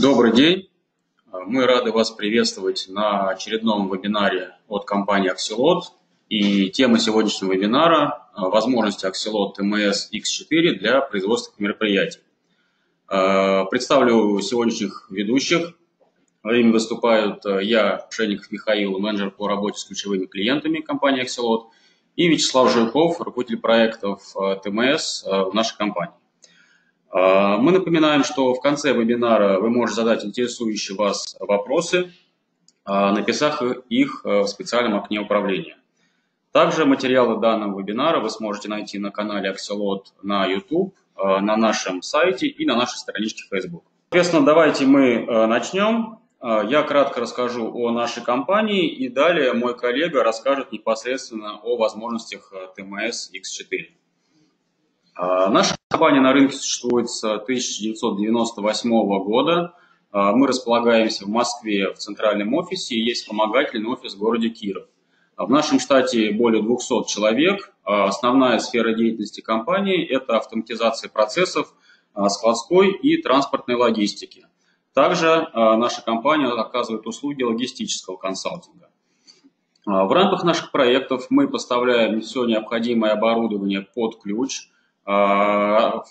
Добрый день. Мы рады вас приветствовать на очередном вебинаре от компании Axelot. И тема сегодняшнего вебинара – возможности Axelot TMS X4 для производственных мероприятий. Представлю сегодняшних ведущих. Ими выступают я, Шенников Михаил, менеджер по работе с ключевыми клиентами компании Axelot, и Вячеслав Жирков, руководитель проектов ТМС в нашей компании. Мы напоминаем, что в конце вебинара вы можете задать интересующие вас вопросы, написав их в специальном окне управления. Также материалы данного вебинара вы сможете найти на канале Axelot на YouTube, на нашем сайте и на нашей страничке Facebook. Соответственно, давайте мы начнем. Я кратко расскажу о нашей компании, и далее мой коллега расскажет непосредственно о возможностях TMS X4. Наша компания на рынке существует с 1998 года. Мы располагаемся в Москве в центральном офисе, и есть вспомогательный офис в городе Киров. В нашем штате более 200 человек. Основная сфера деятельности компании – это автоматизация процессов складской и транспортной логистики. Также наша компания оказывает услуги логистического консалтинга. В рамках наших проектов мы поставляем все необходимое оборудование под ключ. В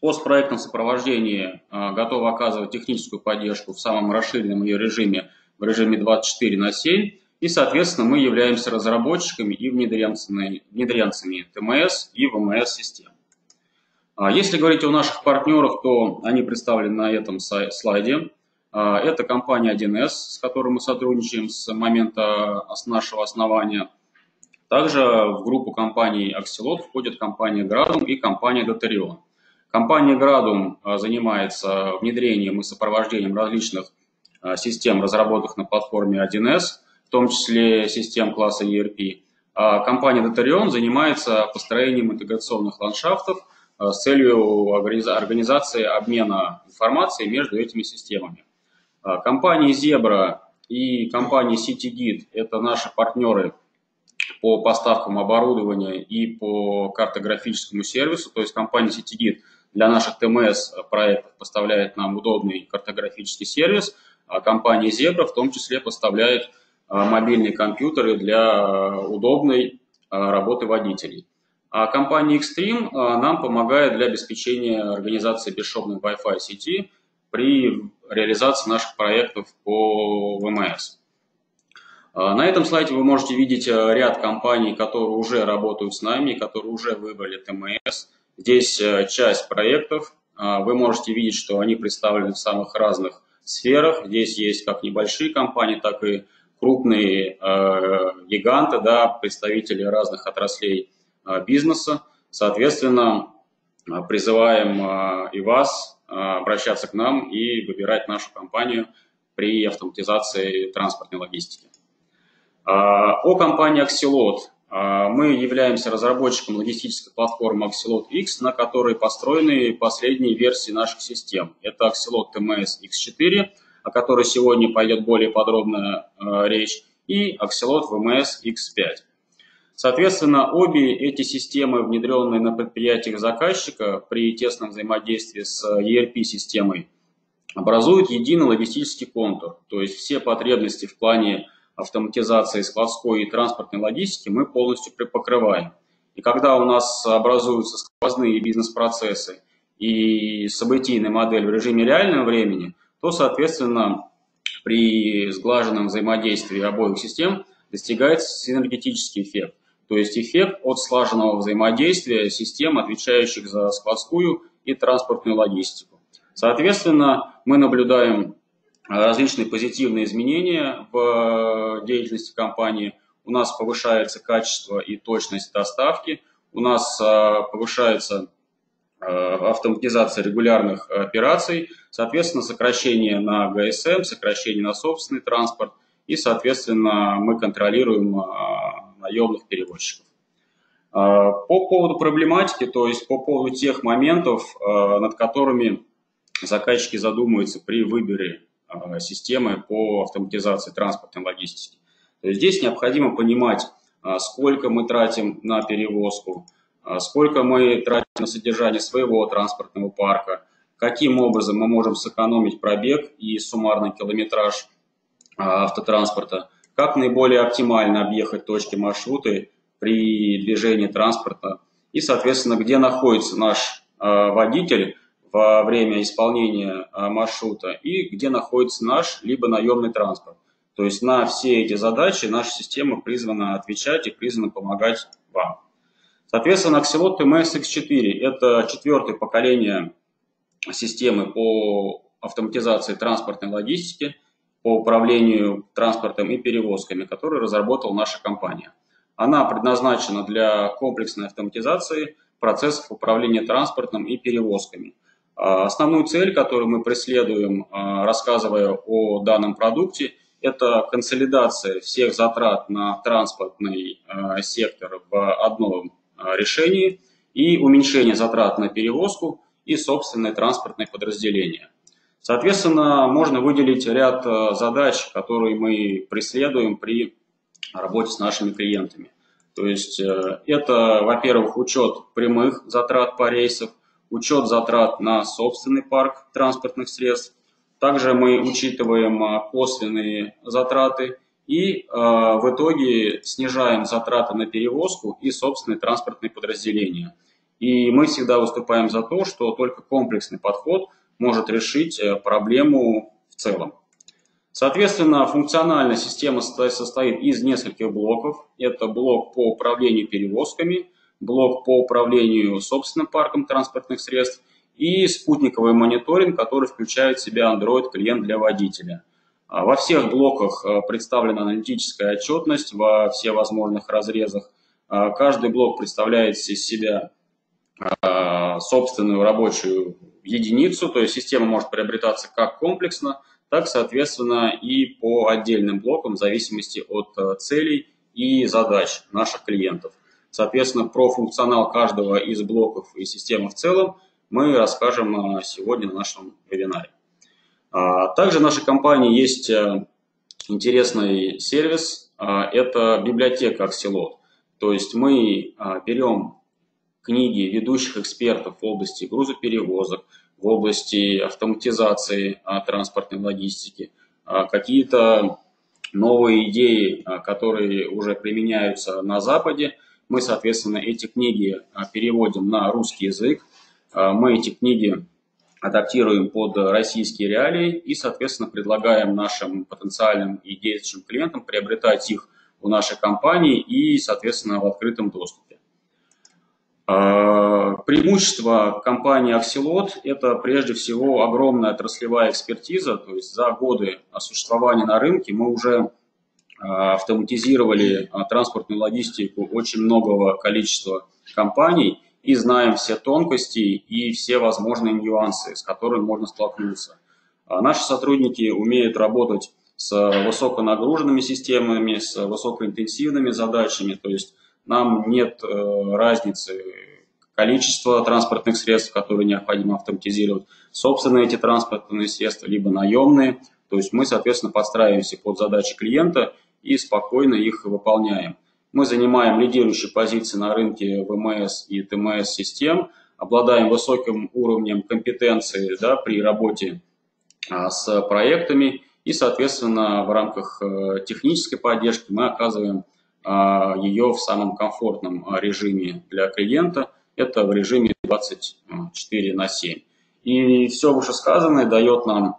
постпроектном сопровождении готовы оказывать техническую поддержку в самом расширенном ее режиме, в режиме 24/7. И, соответственно, мы являемся разработчиками и внедренцами ТМС и ВМС-систем. Если говорить о наших партнерах, то они представлены на этом слайде. Это компания 1С, с которой мы сотрудничаем с момента нашего основания. Также в группу компаний Axelot входят компания Gradum и компания Dataryon. Компания Gradum занимается внедрением и сопровождением различных систем, разработанных на платформе 1С, в том числе систем класса ERP. А компания Dataryon занимается построением интеграционных ландшафтов с целью организации обмена информацией между этими системами. Компании Zebra и компании CityGid – это наши партнеры по поставкам оборудования и по картографическому сервису. То есть компания CityGid для наших ТМС проектов поставляет нам удобный картографический сервис, а компания Zebra в том числе поставляет мобильные компьютеры для удобной работы водителей. А компания Xtreme нам помогает для обеспечения организации бесшовной Wi-Fi сети при реализации наших проектов по ВМС. На этом слайде вы можете видеть ряд компаний, которые уже работают с нами, которые уже выбрали ТМС. Здесь часть проектов. Вы можете видеть, что они представлены в самых разных сферах. Здесь есть как небольшие компании, так и крупные гиганты, да, представители разных отраслей бизнеса. Соответственно, призываем и вас обращаться к нам и выбирать нашу компанию при автоматизации транспортной логистики. О компании Axelot. Мы являемся разработчиком логистической платформы Axelot X, на которой построены последние версии наших систем. Это Axelot TMS X4, о которой сегодня пойдет более подробная речь, и Axelot WMS X5. Соответственно, обе эти системы, внедренные на предприятиях заказчика при тесном взаимодействии с ERP-системой, образуют единый логистический контур. То есть все потребности в плане автоматизации складской и транспортной логистики мы полностью припокрываем. И когда у нас образуются сквозные бизнес-процессы и событийная модель в режиме реального времени, то, соответственно, при сглаженном взаимодействии обоих систем достигается синергетический эффект. То есть эффект от слаженного взаимодействия систем, отвечающих за складскую и транспортную логистику. Соответственно, мы наблюдаем различные позитивные изменения в деятельности компании. У нас повышается качество и точность доставки, у нас повышается автоматизация регулярных операций, соответственно, сокращение на ГСМ, сокращение на собственный транспорт, и, соответственно, мы контролируем наемных перевозчиков. По поводу проблематики, то есть по поводу тех моментов, над которыми заказчики задумываются при выборе системы по автоматизации транспортной логистики. Здесь необходимо понимать, сколько мы тратим на перевозку, сколько мы тратим на содержание своего транспортного парка, каким образом мы можем сэкономить пробег и суммарный километраж автотранспорта, как наиболее оптимально объехать точки маршрута при движении транспорта и, соответственно, где находится наш водитель во время исполнения маршрута и где находится наш либо наемный транспорт. То есть на все эти задачи наша система призвана отвечать и призвана помогать вам. Соответственно, Axelot TMS X4 – это четвертое поколение системы по автоматизации транспортной логистики, по управлению транспортом и перевозками, которую разработала наша компания. Она предназначена для комплексной автоматизации процессов управления транспортом и перевозками. Основную цель, которую мы преследуем, рассказывая о данном продукте, это консолидация всех затрат на транспортный сектор в одном решении и уменьшение затрат на перевозку и собственные транспортные подразделения. Соответственно, можно выделить ряд задач, которые мы преследуем при работе с нашими клиентами. То есть это, во-первых, учет прямых затрат по рейсам, учет затрат на собственный парк транспортных средств. Также мы учитываем косвенные затраты и в итоге снижаем затраты на перевозку и собственные транспортные подразделения. И мы всегда выступаем за то, что только комплексный подход может решить проблему в целом. Соответственно, функциональная система состоит из нескольких блоков. Это блок по управлению перевозками, блок по управлению собственным парком транспортных средств и спутниковый мониторинг, который включает в себя Android-клиент для водителя. Во всех блоках представлена аналитическая отчетность во всевозможных разрезах. Каждый блок представляет из себя собственную рабочую единицу, то есть система может приобретаться как комплексно, так, соответственно, и по отдельным блокам в зависимости от целей и задач наших клиентов. Соответственно, про функционал каждого из блоков и системы в целом мы расскажем сегодня на нашем вебинаре. Также в нашей компании есть интересный сервис, это библиотека Axelot. То есть мы берем книги ведущих экспертов в области грузоперевозок, в области автоматизации транспортной логистики, какие-то новые идеи, которые уже применяются на Западе. Мы, соответственно, эти книги переводим на русский язык, мы эти книги адаптируем под российские реалии и, соответственно, предлагаем нашим потенциальным и действующим клиентам приобретать их у нашей компании и, соответственно, в открытом доступе. Преимущество компании Axelot – это прежде всего огромная отраслевая экспертиза, то есть за годы существования на рынке мы уже автоматизировали транспортную логистику очень многого количества компаний и знаем все тонкости и все возможные нюансы, с которыми можно столкнуться. Наши сотрудники умеют работать с высоконагруженными системами, с высокоинтенсивными задачами, то есть нам нет разницы количества транспортных средств, которые необходимо автоматизировать, собственные эти транспортные средства, либо наемные. То есть мы, соответственно, подстраиваемся под задачи клиента и спокойно их выполняем. Мы занимаем лидирующие позиции на рынке ВМС и ТМС-систем, обладаем высоким уровнем компетенции, да, при работе с проектами и, соответственно, в рамках технической поддержки мы оказываем ее в самом комфортном режиме для клиента, это в режиме 24/7. И все вышесказанное дает нам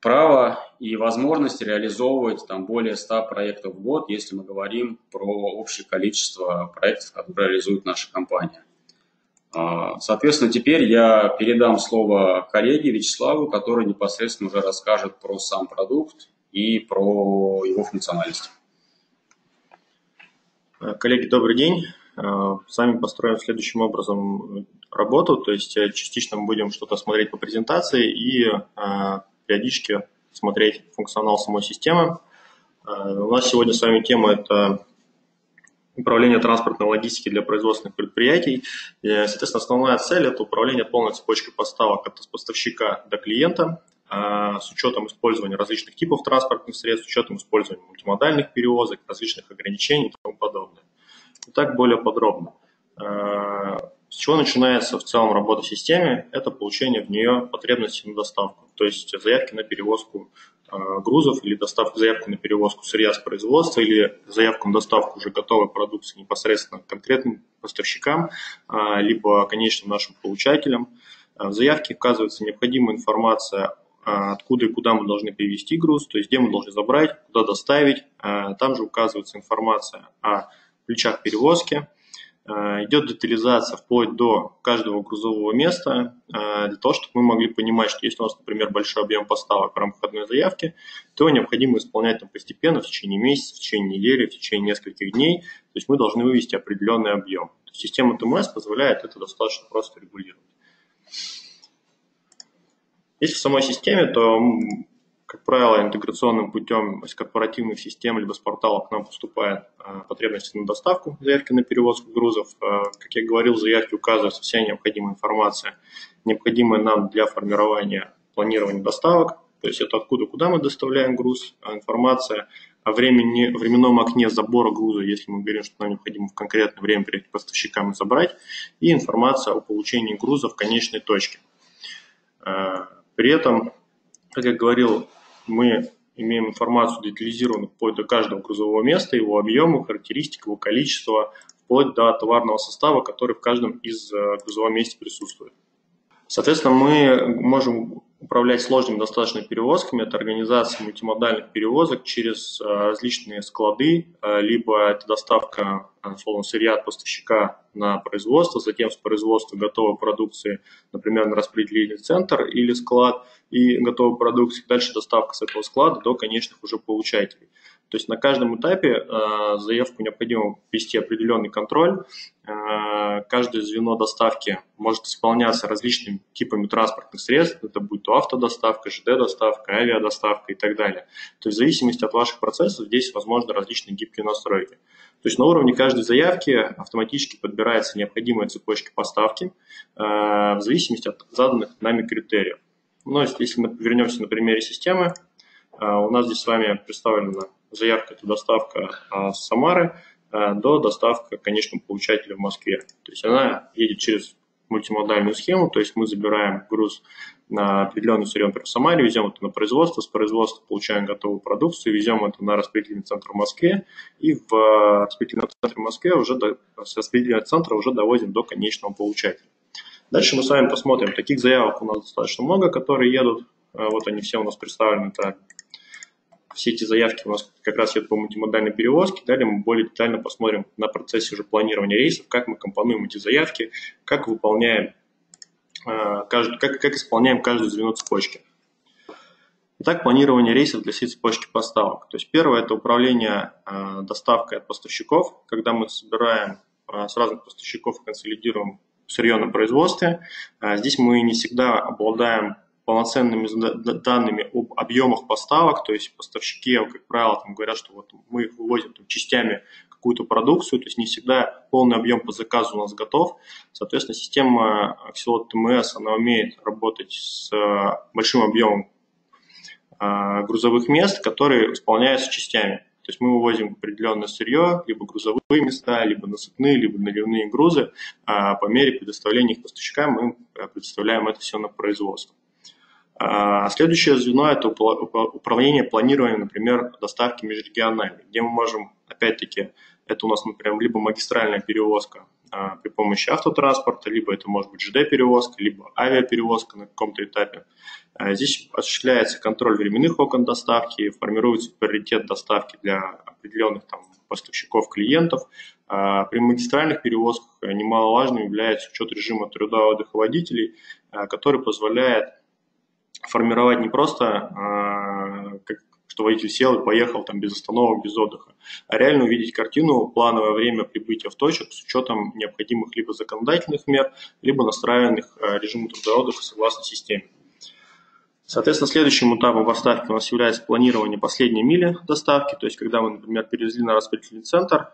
право и возможность реализовывать там более 100 проектов в год, если мы говорим про общее количество проектов, которые реализует наша компания. Соответственно, теперь я передам слово коллеге Вячеславу, который непосредственно уже расскажет про сам продукт и про его функциональность. Коллеги, добрый день. Сами построим следующим образом работу, то есть частично мы будем что-то смотреть по презентации и периодически смотреть функционал самой системы. У нас сегодня с вами тема – это управление транспортной логистикой для производственных предприятий. Соответственно, основная цель – это управление полной цепочкой поставок от поставщика до клиента с учетом использования различных типов транспортных средств, с учетом использования мультимодальных перевозок, различных ограничений и тому подобное. Итак, более подробно. С чего начинается в целом работа в системе? Это получение в нее потребностей на доставку, то есть заявки на перевозку грузов или заявку на перевозку сырья с производства или заявку на доставку уже готовой продукции непосредственно конкретным поставщикам, либо конечным нашим получателям. В заявке указывается необходимая информация, откуда и куда мы должны перевести груз, то есть где мы должны забрать, куда доставить. Там же указывается информация о ключах перевозки. Идет детализация вплоть до каждого грузового места, для того, чтобы мы могли понимать, что если у нас, например, большой объем поставок в рамках одной заявки, то необходимо исполнять там постепенно, в течение месяца, в течение недели, в течение нескольких дней. То есть мы должны вывести определенный объем. Система ТМС позволяет это достаточно просто регулировать. Если в самой системе, то, как правило, интеграционным путем из корпоративных систем либо с порталов к нам поступает потребности на доставку, заявки на перевозку грузов. Как я говорил, в заявке указывается вся необходимая информация, необходимая нам для формирования планирования доставок. То есть это откуда, куда мы доставляем груз, информация о временном окне забора груза, если мы говорим, что нам необходимо в конкретное время перед поставщикам забрать, и информация о получении груза в конечной точке. При этом, как я говорил, мы имеем информацию детализированную вплоть до каждого грузового места, его объема, характеристик, его количества, вплоть до товарного состава, который в каждом из грузовом месте присутствует. Соответственно, мы можем управлять сложными достаточно перевозками. Это организация мультимодальных перевозок через различные склады, либо это доставка, условно, сырья от поставщика на производство, затем с производства готовой продукции, например, на распределительный центр или склад и готовой продукции, дальше доставка с этого склада до конечных уже получателей. То есть на каждом этапе заявку необходимо ввести определенный контроль. Каждое звено доставки может исполняться различными типами транспортных средств. Это будь то автодоставка, ЖД-доставка, авиадоставка и так далее. То есть в зависимости от ваших процессов здесь возможны различные гибкие настройки. То есть на уровне каждой заявки автоматически подбирается необходимая цепочка поставки в зависимости от заданных нами критериев. Но если мы вернемся на примере системы, у нас здесь с вами представлена заявка, это доставка с Самары до доставка конечного получателя в Москве. То есть она едет через мультимодальную схему, то есть мы забираем груз на определенную сырье, например, в Самаре, везем это на производство, с производства получаем готовую продукцию, везем это на распределительный центр в Москве, и в распределительном центре в Москве с распределительного центра уже доводим до конечного получателя. Дальше мы с вами посмотрим, таких заявок у нас достаточно много, которые едут, вот они все у нас представлены так. Все эти заявки у нас как раз идут по мультимодальной перевозке. Далее мы более детально посмотрим на процессе уже планирования рейсов, как мы компонуем эти заявки, как выполняем, как исполняем каждое звено цепочки. Итак, планирование рейсов для всей цепочки поставок. То есть первое – это управление доставкой от поставщиков, когда мы собираем с разных поставщиков и консолидируем сырье на производстве. Здесь мы не всегда обладаем полноценными данными об объемах поставок, то есть поставщики, как правило, там говорят, что вот мы их вывозим там частями какую-то продукцию, то есть не всегда полный объем по заказу у нас готов. Соответственно, система Axelot TMS, она умеет работать с большим объемом грузовых мест, которые исполняются частями. То есть мы вывозим определенное сырье, либо грузовые места, либо насыпные, либо наливные грузы. По мере предоставления их поставщикам мы предоставляем это все на производство. Следующее звено – это управление планированием, например, доставки межрегиональной, где мы можем, опять-таки, это у нас, например, либо магистральная перевозка при помощи автотранспорта, либо это может быть ЖД-перевозка, либо авиаперевозка на каком-то этапе. Здесь осуществляется контроль временных окон доставки, формируется приоритет доставки для определенных там поставщиков, клиентов. При магистральных перевозках немаловажным является учет режима труда и отдыха водителей, который позволяет формировать не просто, что водитель сел и поехал там, без остановок, без отдыха, а реально увидеть картину, плановое время прибытия в точек с учетом необходимых либо законодательных мер, либо настроенных режимов труда и отдыха согласно системе. Соответственно, следующим этапом доставки у нас является планирование последней мили доставки, то есть когда мы, например, перевезли на распределительный центр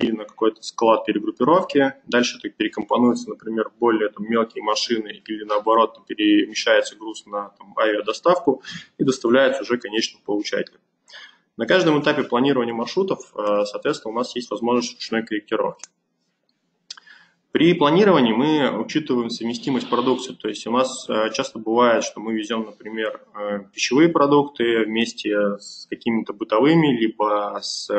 или на какой-то склад перегруппировки, дальше это перекомпонуется, например, более там, мелкие машины или наоборот там, перемещается груз на авиадоставку и доставляется уже конечному получателю. На каждом этапе планирования маршрутов, соответственно, у нас есть возможность ручной корректировки. При планировании мы учитываем совместимость продукции, то есть у нас часто бывает, что мы везем, например, пищевые продукты вместе с какими-то бытовыми, либо с,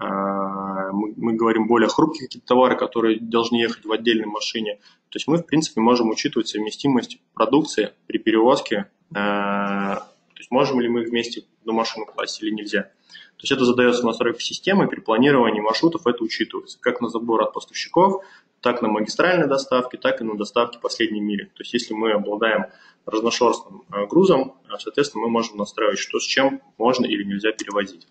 мы говорим, более хрупкие какие-то товары, которые должны ехать в отдельной машине. То есть мы, в принципе, можем учитывать совместимость продукции при перевозке, то есть можем ли мы вместе одну машину класть или нельзя. То есть это задается настройкой системы, при планировании маршрутов это учитывается, как на забор от поставщиков, так на магистральной доставке, так и на доставке последней мили. То есть если мы обладаем разношерстным грузом, соответственно, мы можем настраивать, что с чем можно или нельзя перевозить.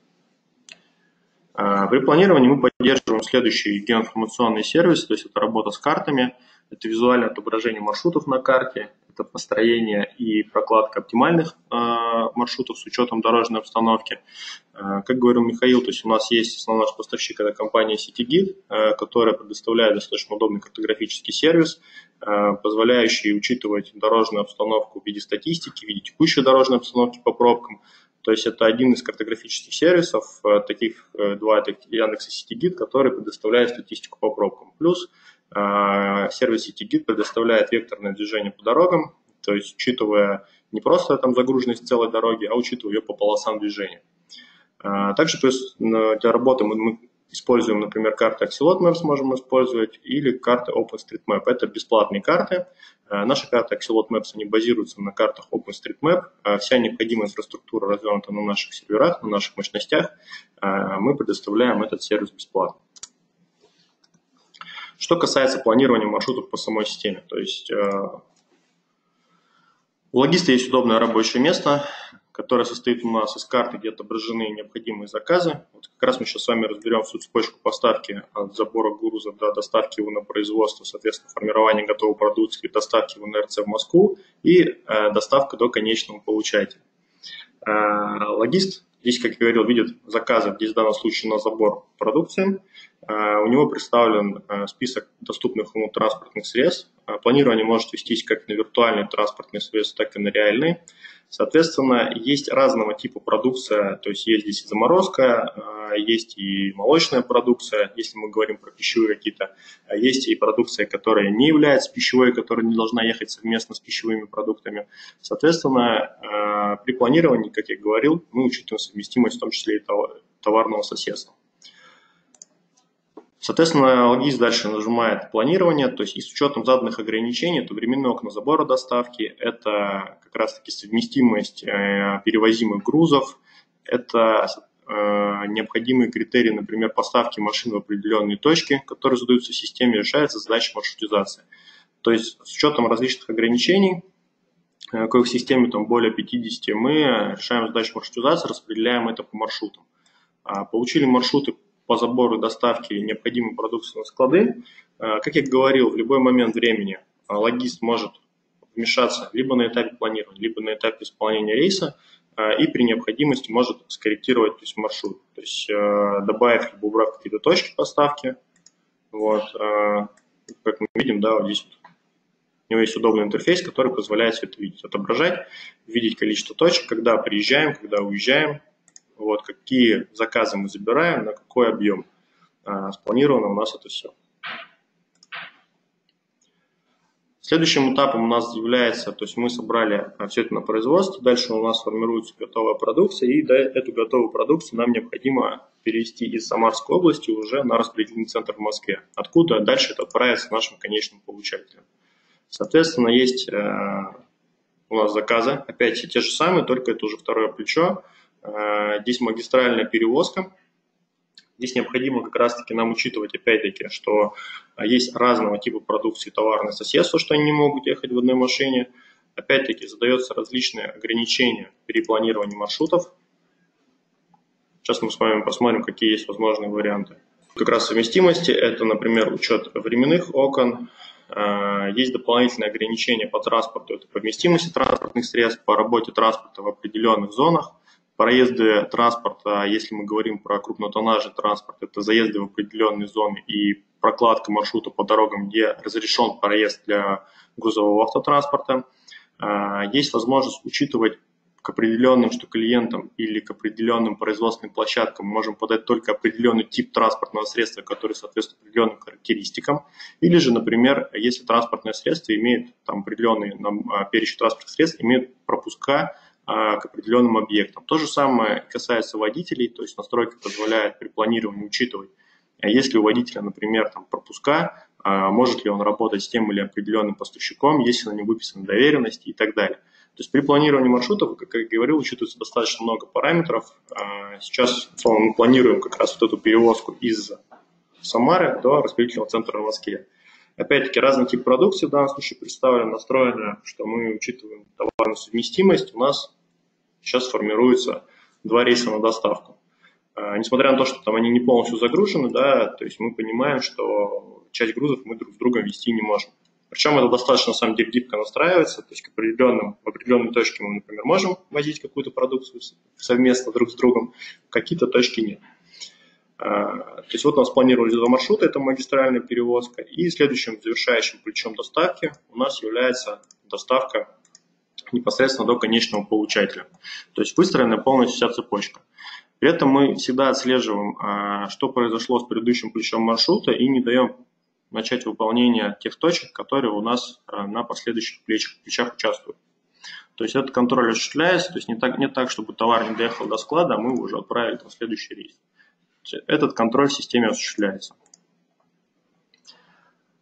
При планировании мы поддерживаем следующий геоинформационный сервис, то есть это работа с картами, это визуальное отображение маршрутов на карте, это построение и прокладка оптимальных маршрутов с учетом дорожной обстановки. Как говорил Михаил, то есть у нас есть основной поставщик, это компания CityGid, которая предоставляет достаточно удобный картографический сервис, позволяющий учитывать дорожную обстановку в виде статистики, в виде текущей дорожной обстановки по пробкам. То есть это один из картографических сервисов, таких два, это Яндекс и CityGid, который предоставляет статистику по пробкам. Плюс сервис CityGid предоставляет векторное движение по дорогам, то есть учитывая не просто там загруженность целой дороги, а учитывая ее по полосам движения. Также то есть, для работы мы используем, например, карты Axelot Maps можем использовать или карты OpenStreetMap. Это бесплатные карты. Наши карты Axelot Maps, они базируются на картах OpenStreetMap. Вся необходимая инфраструктура развернута на наших серверах, на наших мощностях. Мы предоставляем этот сервис бесплатно. Что касается планирования маршрутов по самой системе. То есть у логиста есть удобное рабочее место, которая состоит у нас из карты, где отображены необходимые заказы. Вот как раз мы сейчас с вами разберем всю цепочку поставки от забора груза до доставки его на производство, соответственно, формирование готовой продукции, доставки в НРЦ в Москву и доставка до конечного получателя. Логист здесь, как я говорил, видит заказы, здесь в данном случае на забор продукции. У него представлен список доступных ему транспортных средств. Планирование может вестись как на виртуальные транспортные средства, так и на реальные. Соответственно, есть разного типа продукция, то есть есть здесь и заморозка, есть и молочная продукция, если мы говорим про пищевые какие-то, есть и продукция, которая не является пищевой, которая не должна ехать совместно с пищевыми продуктами. Соответственно, при планировании, как я говорил, мы учитываем совместимость в том числе и товарного соседства. Соответственно, логист дальше нажимает планирование, то есть и с учетом заданных ограничений, это временное окно забора доставки, это как раз-таки совместимость перевозимых грузов, это необходимые критерии, например, поставки машин в определенные точки, которые задаются в системе, решается задача маршрутизации. То есть с учетом различных ограничений, коих в системе там более 50, мы решаем задачу маршрутизации, распределяем это по маршрутам. Получили маршруты по забору доставки необходимой продукции на склады. Как я говорил, в любой момент времени логист может вмешаться либо на этапе планирования, либо на этапе исполнения рейса и при необходимости может скорректировать, то есть, маршрут, то есть добавив либо убрав какие-то точки поставки. Вот. Как мы видим, да, вот здесь у него есть удобный интерфейс, который позволяет все это видеть, отображать, видеть количество точек, когда приезжаем, когда уезжаем. Вот, какие заказы мы забираем, на какой объем. Спланировано у нас это все. Следующим этапом у нас является, то есть мы собрали все это на производство, дальше у нас формируется готовая продукция, и эту готовую продукцию нам необходимо перевести из Самарской области уже на распределительный центр в Москве, откуда дальше это отправится нашим конечным получателям. Соответственно, есть у нас заказы, опять все те же самые, только это уже второе плечо. Здесь магистральная перевозка. Здесь необходимо как раз-таки нам учитывать, опять-таки, что есть разного типа продукции товарное соседство, что они не могут ехать в одной машине. Опять-таки задаются различные ограничения при планировании маршрутов. Сейчас мы с вами посмотрим, какие есть возможные варианты. Как раз совместимости, это, например, учет временных окон. Есть дополнительные ограничения по транспорту, это по вместимости транспортных средств, по работе транспорта в определенных зонах. Проезды транспорта, если мы говорим про крупнотоннажный транспорт, это заезды в определенные зоны и прокладка маршрута по дорогам, где разрешен проезд для грузового автотранспорта. Есть возможность учитывать к определенным клиентам или к определенным производственным площадкам мы можем подать только определенный тип транспортного средства, который соответствует определенным характеристикам. Или же, например, если транспортное средство имеет там, определенный перечень транспортных средств, имеет пропуска к определенным объектам. То же самое касается водителей, то есть настройка позволяет при планировании учитывать, если у водителя, например, там, пропуска, может ли он работать с тем или определенным поставщиком, если на нем выписаны доверенности и так далее. То есть при планировании маршрутов, как я говорил, учитывается достаточно много параметров. Сейчас, условно, мы планируем как раз вот эту перевозку из Самары до распределительного центра в Москве. Опять-таки, разный тип продукции в данном случае представлен, настроено, что мы учитываем товарную совместимость. У нас сейчас формируется 2 рейса на доставку. Несмотря на то, что там они не полностью загружены, да, то есть мы понимаем, что часть грузов мы друг с другом вести не можем. Причем это достаточно, на самом деле, гибко настраивается, то есть в определенной точке мы, например, можем возить какую-то продукцию совместно друг с другом, какие-то точки нет. То есть вот у нас планировались 2 маршрута, это магистральная перевозка, и следующим завершающим плечом доставки у нас является доставка непосредственно до конечного получателя. То есть выстроена полностью вся цепочка. При этом мы всегда отслеживаем, что произошло с предыдущим плечом маршрута и не даем начать выполнение тех точек, которые у нас на последующих плечах участвуют. То есть этот контроль осуществляется, то есть не так, чтобы товар не доехал до склада, а мы его уже отправили на следующий рейс. Этот контроль в системе осуществляется.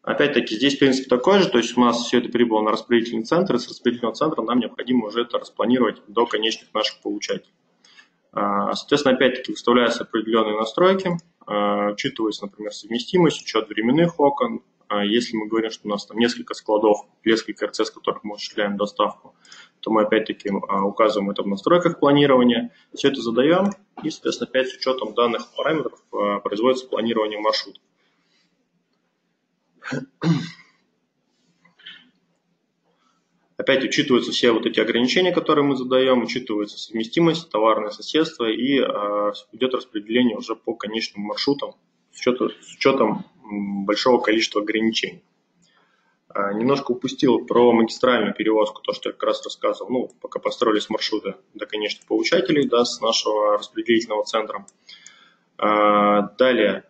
Опять-таки здесь принцип такой же, то есть у нас все это прибыло на распределительный центр, и с распределительного центра нам необходимо уже это распланировать до конечных наших получателей. Соответственно, опять-таки выставляются определенные настройки, учитывается, например, совместимость, учет временных окон. Если мы говорим, что у нас там несколько складов, несколько РЦ, с которых мы осуществляем доставку, то мы опять-таки указываем это в настройках планирования, все это задаем, и, соответственно, опять с учетом данных параметров производится планирование маршрута. Опять учитываются все вот эти ограничения, которые мы задаем, учитывается совместимость, товарное соседство, и идет распределение уже по конечным маршрутам с учетом большого количества ограничений. Немножко упустил про магистральную перевозку, то, что я как раз рассказывал, ну, пока построились маршруты до конечных получателей, да, с нашего распределительного центра. Далее,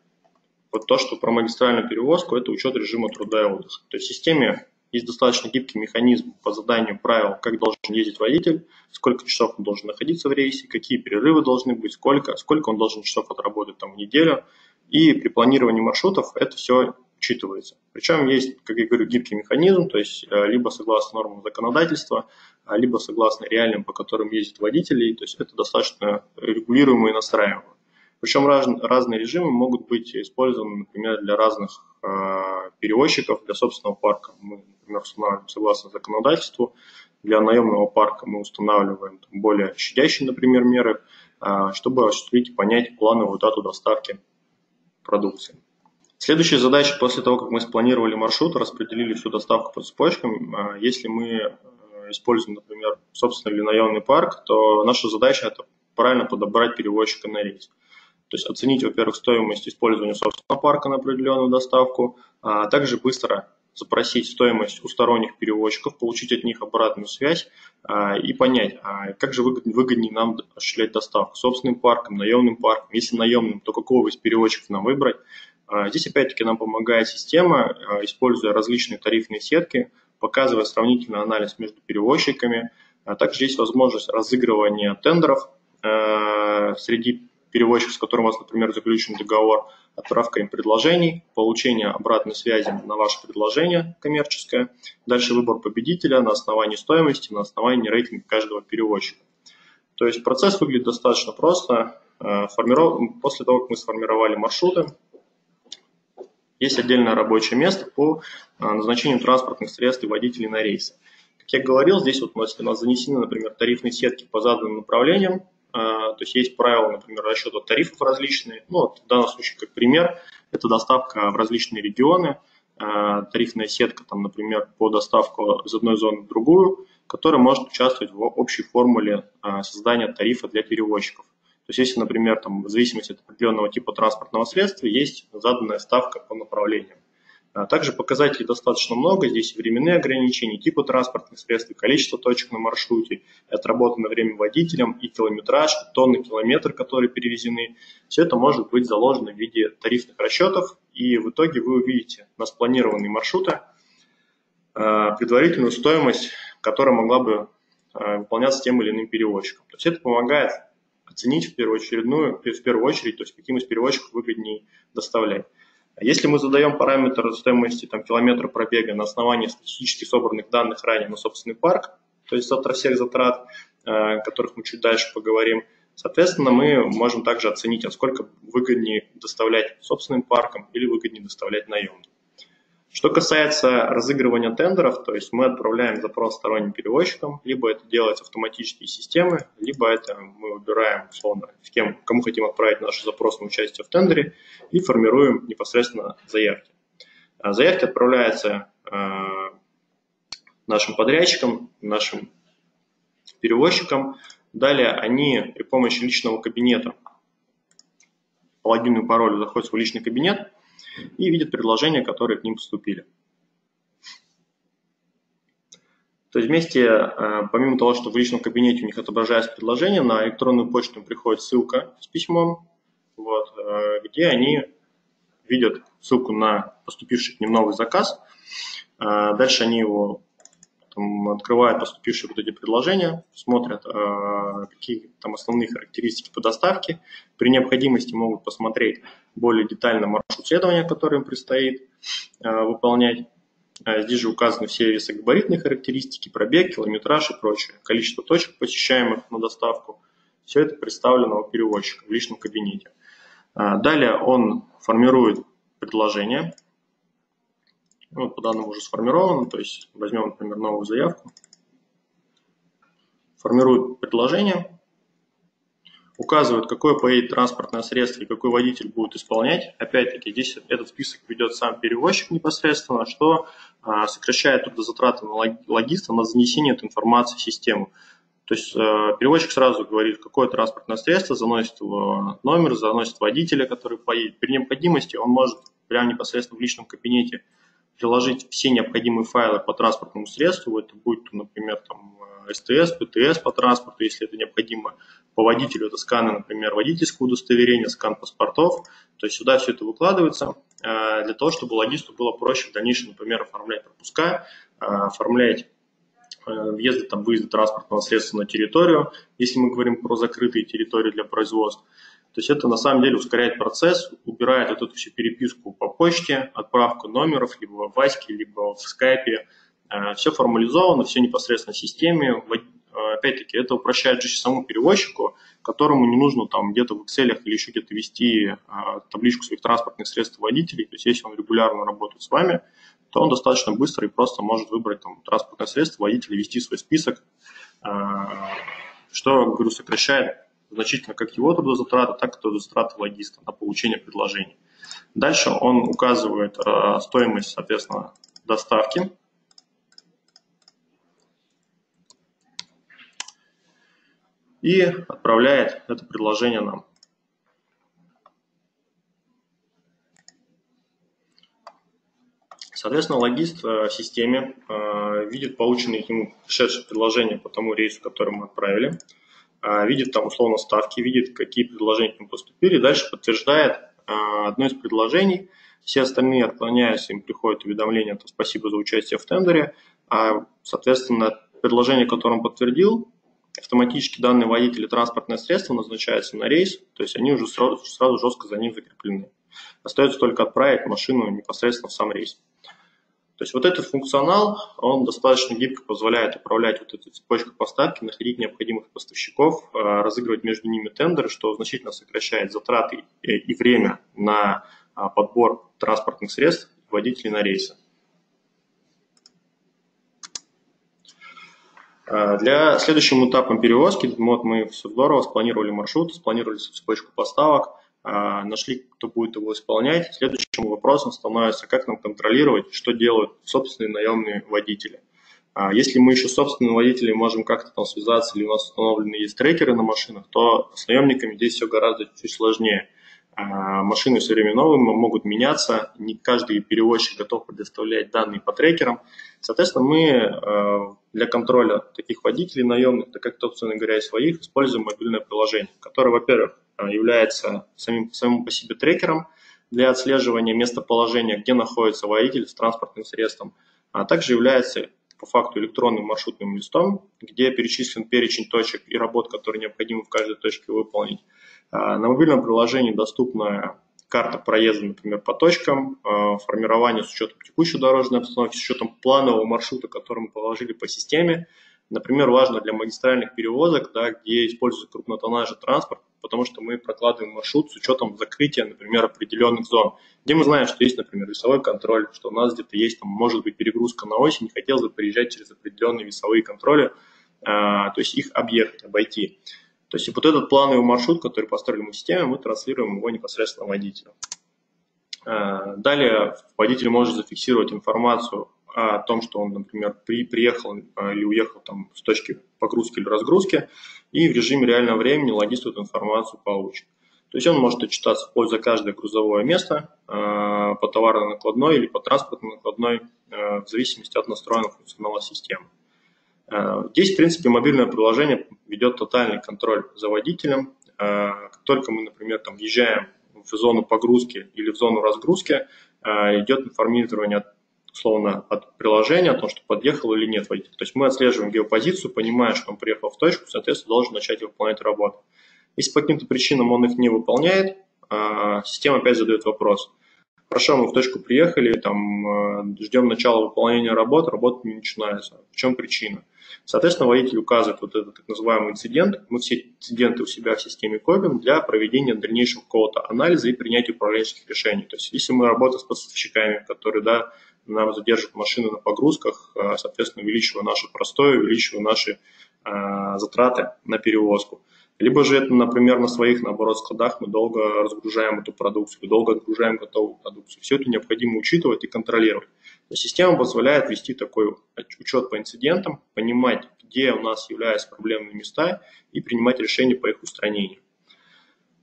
вот то, что про магистральную перевозку, это учет режима труда и отдыха. То есть в системе есть достаточно гибкий механизм по заданию правил, как должен ездить водитель, сколько часов он должен находиться в рейсе, какие перерывы должны быть, сколько он должен часов отработать там, в неделю. И при планировании маршрутов это все учитывается. Причем есть, как я говорю, гибкий механизм, то есть либо согласно нормам законодательства, либо согласно реалиям, по которым ездят водители, то есть это достаточно регулируемо и настраиваемо. Причем разные режимы могут быть использованы, например, для разных перевозчиков, для собственного парка. Мы, например, устанавливаем согласно законодательству, для наемного парка мы устанавливаем там, более щадящие, например, меры, чтобы осуществить и понять плановую дату доставки продукции. Следующая задача после того, как мы спланировали маршрут, распределили всю доставку по цепочкам, если мы используем, например, собственный или наемный парк, то наша задача – это правильно подобрать перевозчика на рейс. То есть оценить, во-первых, стоимость использования собственного парка на определенную доставку, а также быстро запросить стоимость у сторонних перевозчиков, получить от них обратную связь и понять, как же выгоднее нам осуществлять доставку собственным парком, наемным парком. Если наемным, то какого из перевозчиков нам выбрать. Здесь опять-таки нам помогает система, используя различные тарифные сетки, показывая сравнительный анализ между перевозчиками. Также есть возможность разыгрывания тендеров среди перевозчик, с которым у вас, например, заключен договор, отправка им предложений, получение обратной связи на ваше предложение коммерческое, дальше выбор победителя на основании стоимости, на основании рейтинга каждого перевозчика. То есть процесс выглядит достаточно просто. После того, как мы сформировали маршруты, есть отдельное рабочее место по назначению транспортных средств и водителей на рейсы. Как я говорил, здесь вот у нас занесены, например, тарифные сетки по заданным направлениям. То есть есть правила, например, расчета тарифов различные. Ну, вот в данном случае, как пример, это доставка в различные регионы, тарифная сетка, там, например, по доставку из одной зоны в другую, которая может участвовать в общей формуле создания тарифа для перевозчиков. То есть если, например, там, в зависимости от определенного типа транспортного средства есть заданная ставка по направлениям. Также показателей достаточно много, здесь временные ограничения, типы транспортных средств, количество точек на маршруте, отработанное время водителем и километраж, тонны километр, которые перевезены. Все это может быть заложено в виде тарифных расчетов, и в итоге вы увидите на спланированные маршруты предварительную стоимость, которая могла бы выполняться тем или иным перевозчиком. То есть это помогает оценить в первую очередь, то есть каким из перевозчиков выгоднее доставлять. Если мы задаем параметр стоимости километра пробега на основании статистически собранных данных ранее на собственный парк, то есть от всех затрат, о которых мы чуть дальше поговорим, соответственно, мы можем также оценить, а сколько выгоднее доставлять собственным парком или выгоднее доставлять наемным. Что касается разыгрывания тендеров, то есть мы отправляем запрос сторонним перевозчикам, либо это делаются автоматические системы, либо это мы выбираем, условно, кому хотим отправить наш запрос на участие в тендере и формируем непосредственно заявки. Заявки отправляются нашим подрядчикам, нашим перевозчикам. Далее они при помощи личного кабинета, логин и пароль, заходят в свой личный кабинет и видят предложения, которые к ним поступили. То есть вместе, помимо того, что в личном кабинете у них отображается предложение, на электронную почту им приходит ссылка с письмом, вот, где они видят ссылку на поступивший к ним новый заказ. Дальше они его там открывают, поступившие вот эти предложения, смотрят, какие там основные характеристики по доставке. При необходимости могут посмотреть более детально маршрут следования, который им предстоит выполнять. Здесь же указаны все весогабаритные характеристики, пробег, километраж и прочее, количество точек, посещаемых на доставку. Все это представлено у перевозчика в личном кабинете. Далее он формирует предложение. Вот по данным уже сформировано, то есть возьмем, например, новую заявку, формирует предложение, указывает, какое поедет транспортное средство и какой водитель будет исполнять. Опять-таки, здесь этот список ведет сам перевозчик непосредственно, что сокращает трудозатраты логиста на занесение этой информации в систему. То есть перевозчик сразу говорит, какое транспортное средство, заносит его номер, заносит водителя, который поедет. При необходимости он может прямо непосредственно в личном кабинете приложить все необходимые файлы по транспортному средству, это будет, например, там, СТС, ПТС по транспорту, если это необходимо, по водителю это сканы, например, водительского удостоверения, скан паспортов, то есть сюда все это выкладывается для того, чтобы логисту было проще в дальнейшем, например, оформлять пропуска, оформлять въезды, там, выезды транспортного средства на территорию, если мы говорим про закрытые территории для производства. То есть это на самом деле ускоряет процесс, убирает вот эту всю переписку по почте, отправку номеров, либо в Ваське, либо в Скайпе. Все формализовано, все непосредственно в системе. Опять-таки, это упрощает же самому перевозчику, которому не нужно там где-то в Excel или еще где-то вести табличку своих транспортных средств водителей. То есть если он регулярно работает с вами, то он достаточно быстро и просто может выбрать там транспортное средство водителя, вести свой список, что, говорю, сокращает значительно как его трудозатраты, так и трудозатраты логиста на получение предложений. Дальше он указывает стоимость, соответственно, доставки. И отправляет это предложение нам. Соответственно, логист в системе видит полученные ему пришедшие предложения по тому рейсу, который мы отправили. Видит там условно ставки, видит, какие предложения к ним поступили, дальше подтверждает одно из предложений, все остальные отклоняются, им приходит уведомление, то спасибо за участие в тендере, соответственно, предложение, которое он подтвердил, автоматически данные водители транспортное средство назначаются на рейс, то есть они уже сразу жестко за ним закреплены. Остается только отправить машину непосредственно в сам рейс. То есть вот этот функционал, он достаточно гибко позволяет управлять вот этой цепочкой поставки, находить необходимых поставщиков, разыгрывать между ними тендеры, что значительно сокращает затраты и время на подбор транспортных средств водителей на рейсы. Для следующим этапом перевозки, вот мы все здорово спланировали маршрут, спланировали цепочку поставок, нашли, кто будет его исполнять. Следующим вопросом становится, как нам контролировать, что делают собственные наемные водители. Если мы еще с собственными водителями можем как-то там связаться, или у нас установлены есть трекеры на машинах, то с наемниками здесь все гораздо чуть сложнее. Машины все время новые, могут меняться, не каждый перевозчик готов предоставлять данные по трекерам. Соответственно, мы для контроля таких водителей наемных, так как, собственно говоря, и своих, используем мобильное приложение, которое, во-первых, является самим по себе трекером для отслеживания местоположения, где находится водитель с транспортным средством, а также является по факту электронным маршрутным листом, где перечислен перечень точек и работ, которые необходимо в каждой точке выполнить. На мобильном приложении доступна карта проезда, например, по точкам, формирование с учетом текущей дорожной обстановки, с учетом планового маршрута, который мы положили по системе. Например, важно для магистральных перевозок, да, где используется крупнотоннажный транспорт, потому что мы прокладываем маршрут с учетом закрытия, например, определенных зон, где мы знаем, что есть, например, весовой контроль, что у нас где-то есть, там, может быть, перегрузка на ось, не хотелось бы приезжать через определенные весовые контроли, то есть их объехать, обойти. То есть и вот этот плановый маршрут, который построили мы в системе, мы транслируем его непосредственно водителю. Далее водитель может зафиксировать информацию о том, что он, например, приехал или уехал там, с точки погрузки или разгрузки, и в режиме реального времени логист эту информацию получит. То есть он может отчитаться вплоть за каждое грузовое место по товарно-накладной или по транспортно-накладной, в зависимости от настроенных функционала системы. Здесь, в принципе, мобильное приложение ведет тотальный контроль за водителем. Как только мы, например, там, въезжаем в зону погрузки или в зону разгрузки, идет информирование, условно, от приложения о том, что подъехал или нет водитель. То есть мы отслеживаем геопозицию, понимая, что он приехал в точку, соответственно, должен начать выполнять работу. Если по каким-то причинам он их не выполняет, система опять задает вопрос. Хорошо, мы в точку приехали, там, ждем начала выполнения работ, работа не начинается. В чем причина? Соответственно, водитель указывает вот этот так называемый инцидент. Мы все инциденты у себя в системе копим для проведения дальнейшего какого-то анализа и принятия управленческих решений. То есть, если мы работаем с поставщиками, которые да, нам задержат машины на погрузках, соответственно, увеличивая наше простое, увеличивая наши затраты на перевозку. Либо же это, например, на своих, наоборот, складах мы долго разгружаем эту продукцию, долго отгружаем готовую продукцию. Все это необходимо учитывать и контролировать. Но система позволяет вести такой учет по инцидентам, понимать, где у нас являются проблемные места и принимать решения по их устранению.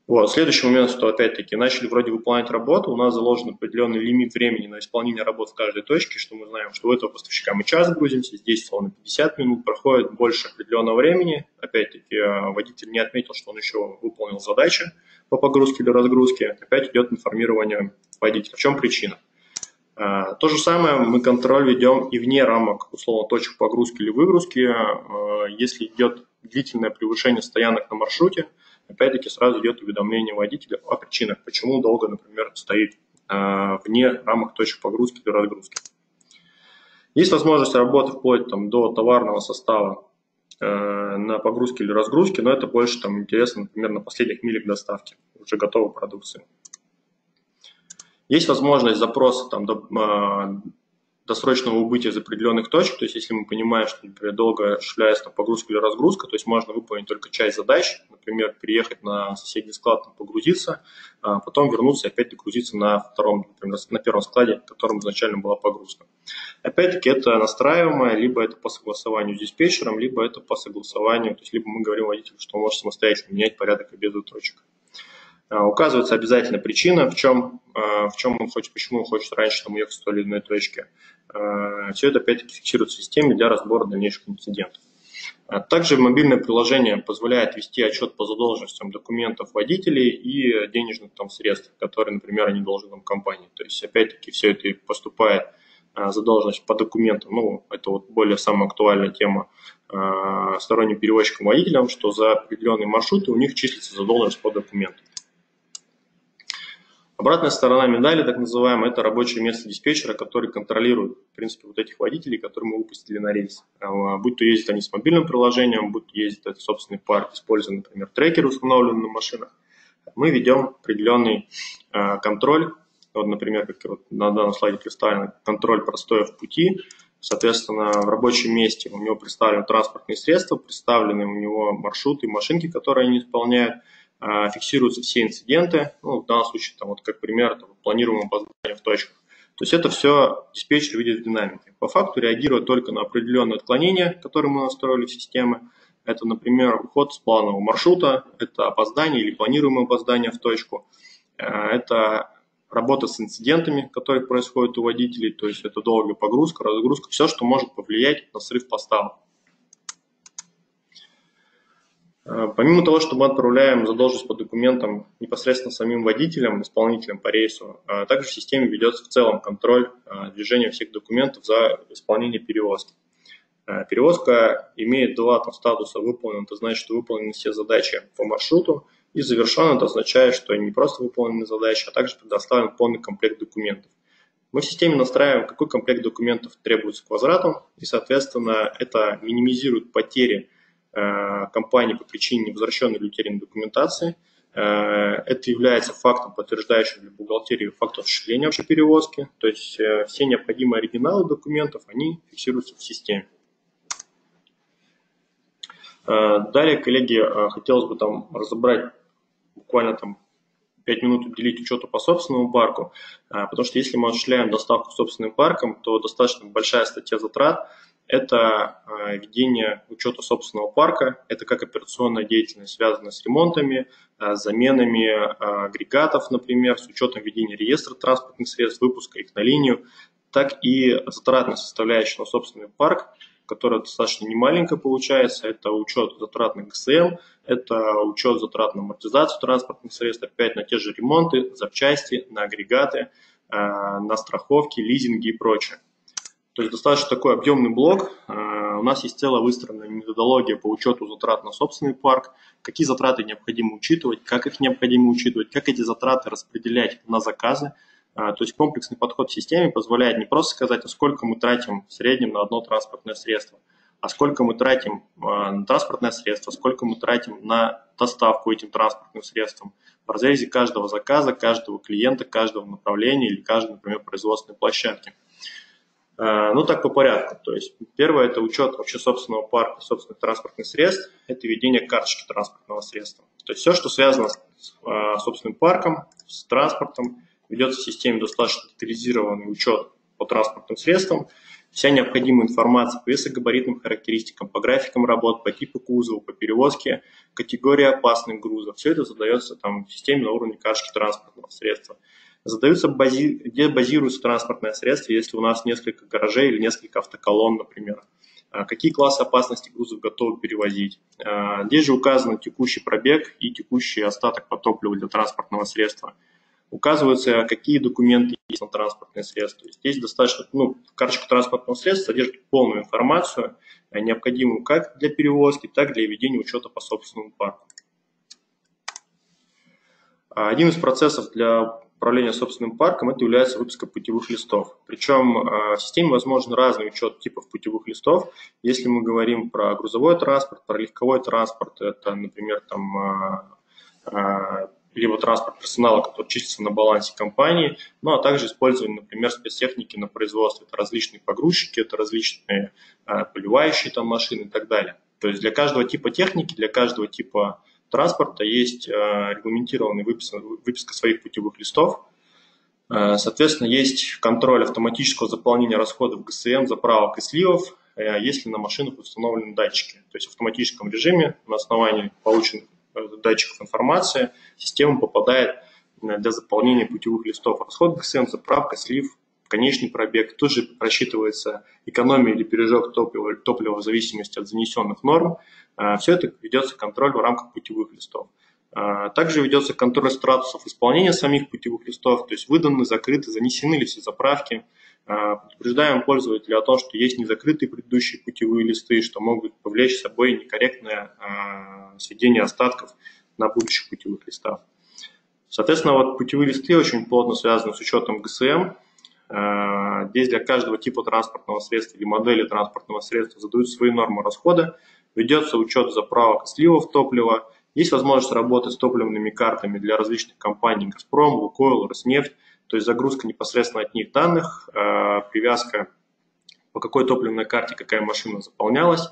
Вот. Следующий момент, что опять-таки начали вроде выполнять работу, у нас заложен определенный лимит времени на исполнение работ в каждой точке, что мы знаем, что у этого поставщика мы час грузимся, здесь словно 50 минут, проходит больше определенного времени, опять-таки водитель не отметил, что он еще выполнил задачи по погрузке или разгрузке, опять идет информирование водителя. В чем причина? То же самое мы контроль ведем и вне рамок, условно, точек погрузки или выгрузки, если идет длительное превышение стоянок на маршруте, опять-таки сразу идет уведомление водителя о причинах, почему долго, например, стоит вне рамок точек погрузки или разгрузки. Есть возможность работы вплоть там, до товарного состава на погрузке или разгрузке, но это больше там, интересно, например, на последних милях доставки уже готовой продукции. Есть возможность запроса там, досрочного убытия из определенных точек, то есть если мы понимаем, что, например, долго шляется там, погрузка или разгрузка, то есть можно выполнить только часть задач, например, переехать на соседний склад, там, погрузиться, а потом вернуться и опять догрузиться на втором, например, на первом складе, в котором изначально была погрузка. Опять-таки это настраиваемое, либо это по согласованию с диспетчером, либо это по согласованию, то есть либо мы говорим водителю, что он может самостоятельно менять порядок обеда точек. Указывается обязательно причина, в чем он хочет, почему он хочет раньше там, уехать с той или иной точки. Все это опять-таки фиксируется в системе для разбора дальнейших инцидентов. Также мобильное приложение позволяет вести отчет по задолженностям документов водителей и денежных там, средств, которые, например, они должны там, компании. То есть опять-таки все это поступает, задолженность по документам, ну, это вот более самая актуальная тема сторонним перевозчикам-водителям, что за определенные маршруты у них числится задолженность по документам. Обратная сторона медали, так называемая, это рабочее место диспетчера, который контролирует, в принципе, вот этих водителей, которые мы выпустили на рельс. Будь то ездят они с мобильным приложением, будь то ездят это собственный парк, используя, например, трекеры, установленные на машинах. Мы ведем определенный контроль, вот, например, как вот на данном слайде представлен контроль простоя в пути. Соответственно, в рабочем месте у него представлены транспортные средства, представлены у него маршруты, машинки, которые они исполняют. Фиксируются все инциденты, ну, в данном случае, там, вот, как пример, там, планируемое опоздание в точках. То есть это все диспетчер видит в динамике. По факту реагирует только на определенные отклонения, которые мы настроили в системе. Это, например, уход с планового маршрута, это опоздание или планируемое опоздание в точку. это работа с инцидентами, которые происходят у водителей, то есть это долгая погрузка, разгрузка, все, что может повлиять на срыв поставок. Помимо того, что мы отправляем задолженность по документам непосредственно самим водителям, исполнителям по рейсу, также в системе ведется в целом контроль движения всех документов за исполнение перевозки. Перевозка имеет два статуса: выполнен — это значит, что выполнены все задачи по маршруту, и завершен — это означает, что не просто выполнены задачи, а также предоставлен полный комплект документов. Мы в системе настраиваем, какой комплект документов требуется к возврату, и, соответственно, это минимизирует потери компании по причине невозвращенной или утерянной документации. Это является фактом, подтверждающим для бухгалтерии факт осуществления общей перевозки. То есть все необходимые оригиналы документов, они фиксируются в системе. Далее, коллеги, хотелось бы там разобрать, буквально там 5 минут уделить учету по собственному парку, потому что если мы осуществляем доставку собственным парком, то достаточно большая статья затрат. Это ведение учета собственного парка, это как операционная деятельность, связанная с ремонтами, заменами агрегатов, например, с учетом ведения реестра транспортных средств, выпуска их на линию, так и затратная составляющая на собственный парк, которая достаточно немаленькая получается, это учет затрат на ГСМ, это учет затрат на амортизацию транспортных средств, опять на те же ремонты, запчасти, на агрегаты, на страховки, лизинги и прочее. То есть достаточно такой объемный блок. У нас есть целая выстроенная методология по учету затрат на собственный парк, какие затраты необходимо учитывать, как их необходимо учитывать, как эти затраты распределять на заказы. То есть комплексный подход к системе позволяет не просто сказать, а сколько мы тратим в среднем на одно транспортное средство, а сколько мы тратим на транспортное средство, сколько мы тратим на доставку этим транспортным средством в разрезе каждого заказа, каждого клиента, каждого направления или каждой, например, производственной площадки. Ну, так по порядку. То есть первое – это учет вообще собственного парка, собственных транспортных средств, это ведение карточки транспортного средства. То есть все, что связано с собственным парком, с транспортом, ведется в системе достаточно детализированный учет по транспортным средствам. Вся необходимая информация по весогабаритным характеристикам, по графикам работ, по типу кузова, по перевозке, категории опасных грузов. Все это задается там в системе на уровне карточки транспортного средства. Задаются, где базируется транспортное средство, если у нас несколько гаражей или несколько автоколонн, например. Какие классы опасности грузов готовы перевозить. Здесь же указан текущий пробег и текущий остаток по топливу для транспортного средства. Указываются, какие документы есть на транспортное средство. Здесь достаточно, карточка транспортного средства содержит полную информацию, необходимую как для перевозки, так и для ведения учета по собственному парку. Один из процессов для управление собственным парком, это является выписка путевых листов. Причем в системе возможен разный учет типов путевых листов. Если мы говорим про грузовой транспорт, про легковой транспорт, это, например, либо транспорт персонала, который числится на балансе компании, а также использование, например, спецтехники на производстве. Это различные погрузчики, это различные поливающие машины и так далее. То есть для каждого типа техники, для каждого типа транспорта есть регламентированная выписка своих путевых листов. Соответственно, есть контроль автоматического заполнения расходов ГСМ, заправок и сливов, если на машинах установлены датчики. То есть в автоматическом режиме на основании полученных датчиков информации система попадает для заполнения путевых листов расход ГСМ, заправка, слив, конечный пробег. Тут же рассчитывается экономия или пережог топлива в зависимости от занесенных норм. Все это ведется контроль в рамках путевых листов. Также ведется контроль статусов исполнения самих путевых листов, то есть выданы, закрыты, занесены ли все заправки. Предупреждаем пользователя о том, что есть незакрытые предыдущие путевые листы, что могут повлечь с собой некорректное сведение остатков на будущих путевых листах. Соответственно, путевые листы очень плотно связаны с учетом ГСМ. Здесь для каждого типа транспортного средства или модели транспортного средства задают свои нормы расхода, ведется учет заправок и сливов топлива, есть возможность работы с топливными картами для различных компаний «Газпром», «Лукойл», «Роснефть», то есть загрузка непосредственно от них данных, привязка по какой топливной карте какая машина заполнялась,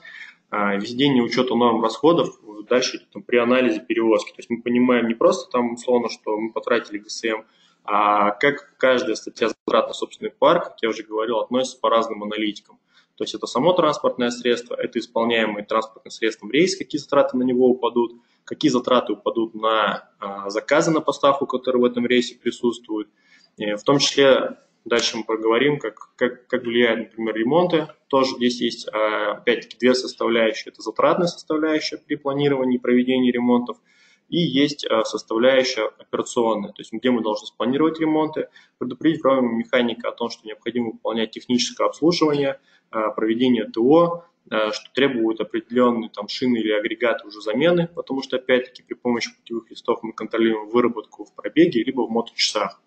введение учета норм расходов, дальше при анализе перевозки. То есть мы понимаем не просто условно, что мы потратили ГСМ, а как каждая статья затрат на собственный парк, как я уже говорил, относится по разным аналитикам. То есть это само транспортное средство, это исполняемые транспортным средством рейс, какие затраты на него упадут, какие затраты упадут на заказы на поставку, которые в этом рейсе присутствуют. В том числе дальше мы поговорим, как влияют, например, ремонты. Тоже здесь есть, опять-таки, две составляющие. Это затратная составляющая при планировании и проведении ремонтов. И есть составляющая операционная, то есть где мы должны спланировать ремонты, предупредить правильного механика о том, что необходимо выполнять техническое обслуживание, проведение ТО, что требует определенные там шины или агрегаты уже замены, потому что опять-таки при помощи путевых листов мы контролируем выработку в пробеге либо в моточасах.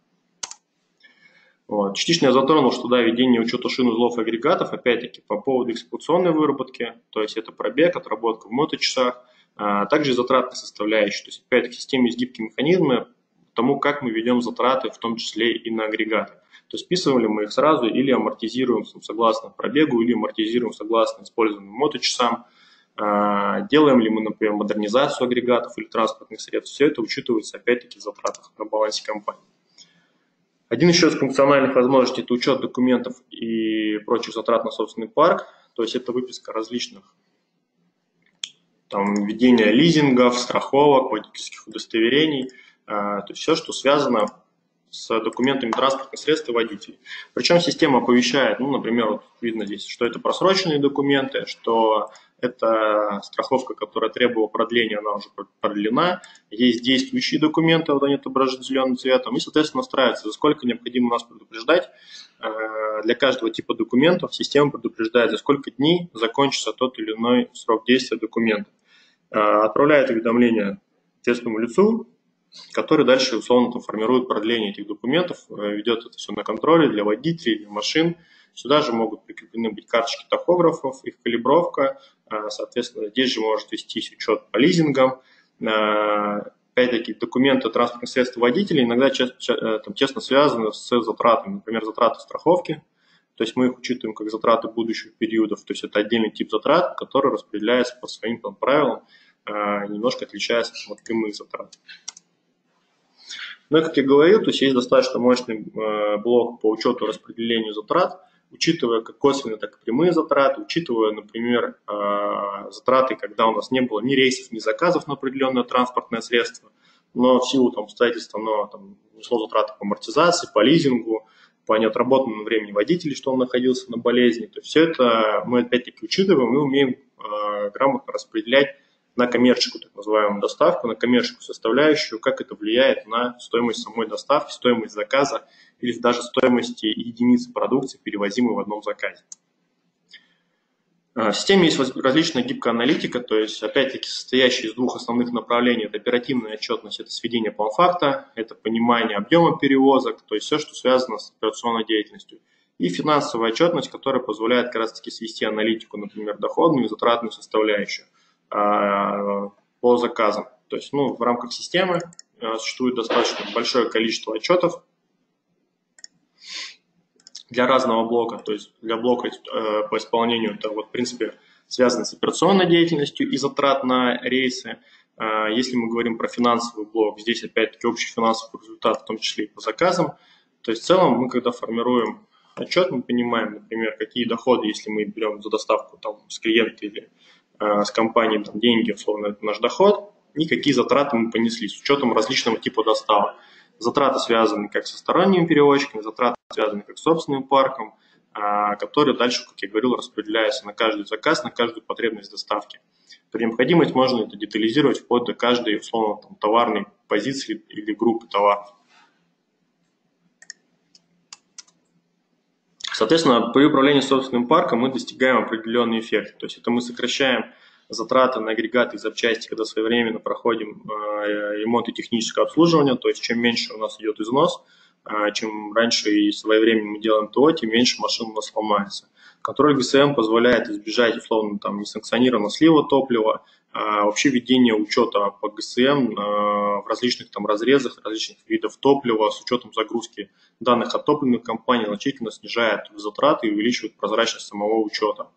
Вот. Частично я затронул, что да, ведение учета шин, узлов, агрегатов, опять-таки по поводу эксплуатационной выработки, то есть это пробег, отработка в моточасах, также затратная составляющая, то есть опять-таки в системе есть гибкие механизмы тому, как мы ведем затраты, в том числе и на агрегаты. То есть списывали мы их сразу или амортизируем согласно пробегу, или амортизируем согласно использованным моточасам. Делаем ли мы, например, модернизацию агрегатов или транспортных средств, все это учитывается опять-таки в затратах на балансе компании. Один еще из функциональных возможностей – это учет документов и прочих затрат на собственный парк, то есть это выписка различных там, введение лизингов, страховок, водительских удостоверений, то есть все, что связано с документами транспортных средств и водителей. Причем система оповещает, ну, например, вот видно здесь, что это просроченные документы, что это страховка, которая требовала продления, она уже продлена, есть действующие документы, вот они отображены зеленым цветом, и, соответственно, настраивается, за сколько необходимо нас предупреждать. Для каждого типа документов система предупреждает, за сколько дней закончится тот или иной срок действия документа. Отправляет уведомление ответственному лицу, который дальше условно формирует продление этих документов, ведет это все на контроле для водителей, для машин. Сюда же могут прикреплены быть карточки тахографов, их калибровка. Соответственно, здесь же может вестись учет по лизингам. Опять-таки, документы транспортных средств водителей иногда тесно связаны с затратами. Например, затраты страховки. То есть мы их учитываем как затраты будущих периодов. То есть это отдельный тип затрат, который распределяется по своим там, правилам, немножко отличается от прямых затрат. Но, как я говорил, то есть есть достаточно мощный блок по учету и распределению затрат, учитывая как косвенные, так и прямые затраты, учитывая, например, затраты, когда у нас не было ни рейсов, ни заказов на определенное транспортное средство, но в силу там, обстоятельств оно там, несло затраты по амортизации, по лизингу, по неотработанному времени водителей, что он находился на болезни. То есть все это мы опять-таки учитываем и умеем грамотно распределять на коммерческую, так называемую, доставку, на коммерческую составляющую, как это влияет на стоимость самой доставки, стоимость заказа или даже стоимость единицы продукции, перевозимой в одном заказе. В системе есть различная гибкая аналитика, то есть, опять-таки, состоящая из двух основных направлений. Это оперативная отчетность, это сведение план-факта, это понимание объема перевозок, то есть все, что связано с операционной деятельностью. И финансовая отчетность, которая позволяет как раз-таки свести аналитику, например, доходную и затратную составляющую по заказам. То есть ну, в рамках системы существует достаточно большое количество отчетов для разного блока. То есть для блока по исполнению, это вот, в принципе, связано с операционной деятельностью и затрат на рейсы. Если мы говорим про финансовый блок, здесь опять-таки общий финансовый результат, в том числе и по заказам. То есть в целом мы, когда формируем отчет, мы понимаем, например, какие доходы, если мы берем за доставку там, с клиента или с компанией там, деньги, условно, это наш доход, и какие затраты мы понесли с учетом различного типа доставок. Затраты связаны как со сторонними перевозчиками, затраты связаны как с собственным парком, которые дальше, как я говорил, распределяются на каждый заказ, на каждую потребность доставки. При необходимости можно это детализировать вплоть до каждой, условно, там, товарной позиции или группы товаров. Соответственно, при управлении собственным парком мы достигаем определенный эффект. То есть это мы сокращаем затраты на агрегаты и запчасти, когда своевременно проходим ремонт и техническое обслуживание. То есть чем меньше у нас идет износ, чем раньше и своевременно мы делаем ТО, тем меньше машин у нас ломается. Контроль ГСМ позволяет избежать условно там, несанкционированного слива топлива, вообще ведение учета по ГСМ в различных там, разрезах, различных видов топлива с учетом загрузки данных от топливных компаний значительно снижает затраты и увеличивает прозрачность самого учета.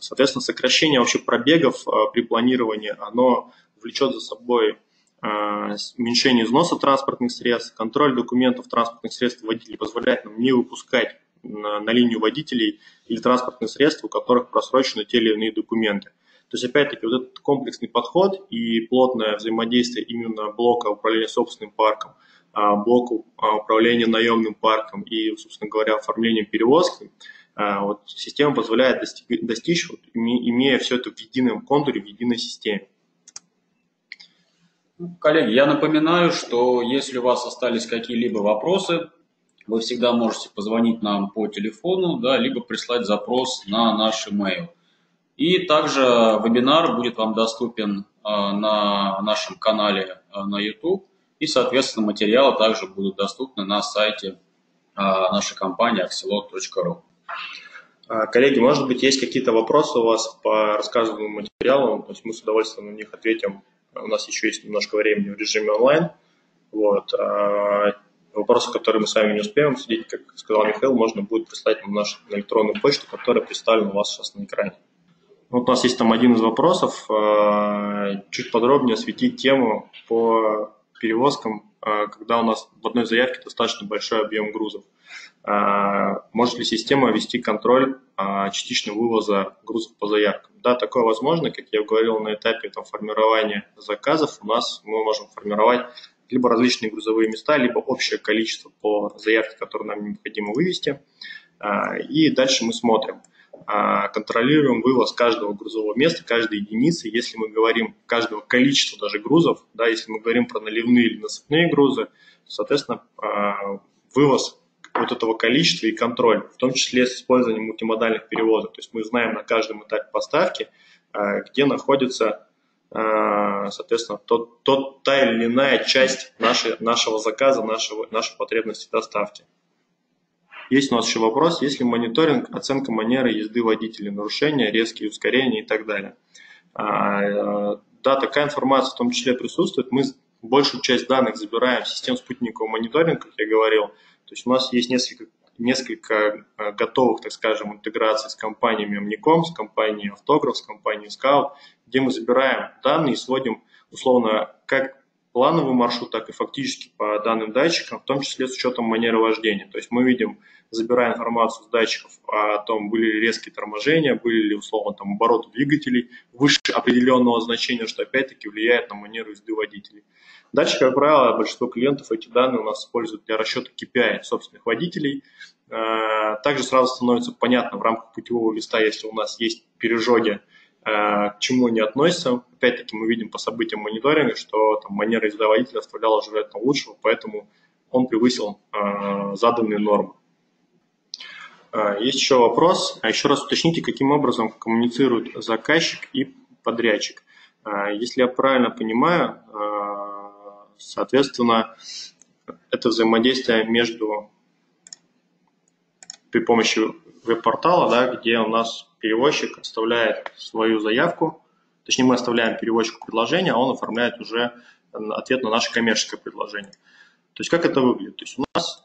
Соответственно, сокращение вообще пробегов при планировании, оно влечет за собой уменьшение износа транспортных средств, контроль документов транспортных средств водителей позволяет нам не выпускать на линию водителей или транспортные средства, у которых просрочены те или иные документы. То есть, опять-таки, вот этот комплексный подход и плотное взаимодействие именно блока управления собственным парком, блока управления наемным парком и, собственно говоря, оформлением перевозки, вот, система позволяет достичь, вот, имея все это в едином контуре, в единой системе. Коллеги, я напоминаю, что если у вас остались какие-либо вопросы, вы всегда можете позвонить нам по телефону, да, либо прислать запрос на наш email. И также вебинар будет вам доступен на нашем канале на YouTube. И, соответственно, материалы также будут доступны на сайте нашей компании axelot.ru. Коллеги, может быть, есть какие-то вопросы у вас по рассказанному материалу? То есть мы с удовольствием на них ответим. У нас еще есть немножко времени в режиме онлайн. Вот. Вопросы, которые мы с вами не успеем обсудить, как сказал Михаил, можно будет прислать нам на электронную почту, которая представлена у вас сейчас на экране. Вот у нас есть там один из вопросов. Чуть подробнее осветить тему по перевозкам, когда у нас в одной заявке достаточно большой объем грузов. Может ли система вести контроль частичного вывоза грузов по заявкам? Да, такое возможно, как я говорил, на этапе там, формирования заказов у нас мы можем формировать либо различные грузовые места, либо общее количество по заявке, которое нам необходимо вывести. И дальше мы смотрим. Контролируем вывоз каждого грузового места, каждой единицы. Если мы говорим каждого количества даже грузов, да, если мы говорим про наливные или насыпные грузы, то, соответственно, вывоз вот этого количества и контроль, в том числе с использованием мультимодальных перевозок. То есть мы знаем на каждом этапе поставки, где находится, соответственно, та или иная часть нашего заказа, нашей потребности доставки. Есть у нас еще вопрос, есть ли мониторинг, оценка манеры езды водителя, нарушения, резкие ускорения и так далее. Да, такая информация в том числе присутствует. Мы большую часть данных забираем в систему спутникового мониторинга, как я говорил. То есть у нас есть несколько готовых, так скажем, интеграций с компаниями Omnicom, с компанией Autograph, с компанией Scout, где мы забираем данные и сводим условно как плановый маршрут, так и фактически по данным датчикам, в том числе с учетом манеры вождения. То есть мы видим, забирая информацию с датчиков о том, были ли резкие торможения, были ли, условно, там, обороты двигателей выше определенного значения, что опять-таки влияет на манеру езды водителей. Дальше, как правило, большинство клиентов эти данные у нас используют для расчета KPI собственных водителей. Также сразу становится понятно в рамках путевого листа, если у нас есть пережоги, к чему они относятся. Опять-таки мы видим по событиям мониторинга, что там, манера езды водителя оставляла желательно лучшего, поэтому он превысил заданные нормы. Есть еще вопрос. Еще раз уточните, каким образом коммуницируют заказчик и подрядчик. Если я правильно понимаю, соответственно, это взаимодействие между при помощи веб-портала, да, где у нас перевозчик оставляет свою заявку, точнее мы оставляем перевозчику предложение, а он оформляет уже ответ на наше коммерческое предложение. То есть как это выглядит? То есть у нас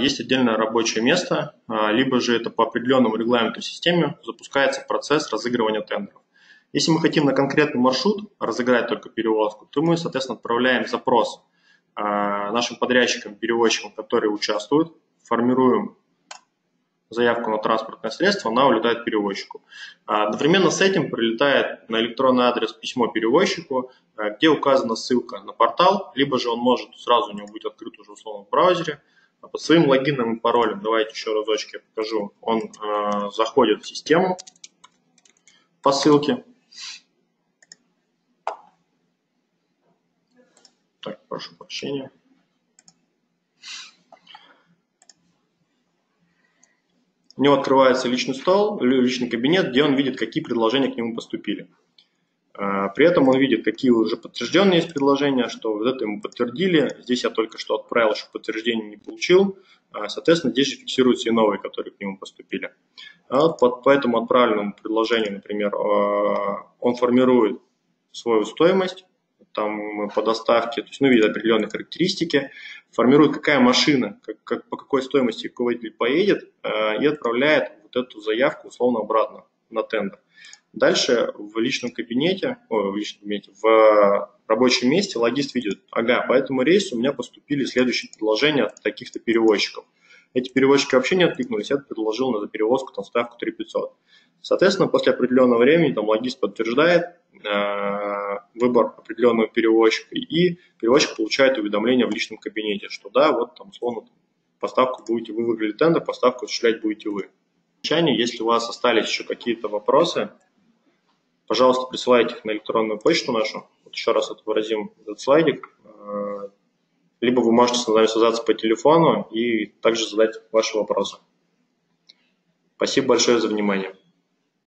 есть отдельное рабочее место, либо же это по определенному регламенту системе запускается процесс разыгрывания тендеров. Если мы хотим на конкретный маршрут разыграть только перевозку, то мы, соответственно, отправляем запрос нашим подрядчикам, перевозчикам, которые участвуют, формируем заявку на транспортное средство, она улетает перевозчику. Одновременно с этим прилетает на электронный адрес письмо перевозчику, где указана ссылка на портал, либо же он может, сразу у него будет открыт уже условно в браузере, под своим логином и паролем, давайте еще разочек я покажу, он заходит в систему по ссылке. Так, прошу прощения. У него открывается личный стол, личный кабинет, где он видит, какие предложения к нему поступили. При этом он видит, какие уже подтвержденные есть предложения, что вот это ему подтвердили. Здесь я только что отправил, что подтверждение не получил. Соответственно, здесь же фиксируются и новые, которые к нему поступили. По этому отправленному предложению, например, он формирует свою стоимость там, по доставке, то есть, ну, видит определенные характеристики, формирует, какая машина, по какой стоимости руководитель поедет, и отправляет вот эту заявку условно обратно на тендер. Дальше в личном кабинете, в рабочем месте логист видит, ага, по этому рейсу у меня поступили следующие предложения от таких-то перевозчиков. Эти перевозчики вообще не откликнулись, я предложил на перевозку там, ставку 3500. Соответственно, после определенного времени там, логист подтверждает выбор определенного перевозчика, и перевозчик получает уведомление в личном кабинете, что да, вот там условно поставку будете вы выиграли тендер, поставку осуществлять будете вы. Если у вас остались еще какие-то вопросы, пожалуйста, присылайте их на электронную почту нашу. Вот еще раз отобразим этот слайдик. Либо вы можете с нами связаться по телефону и также задать ваши вопросы. Спасибо большое за внимание.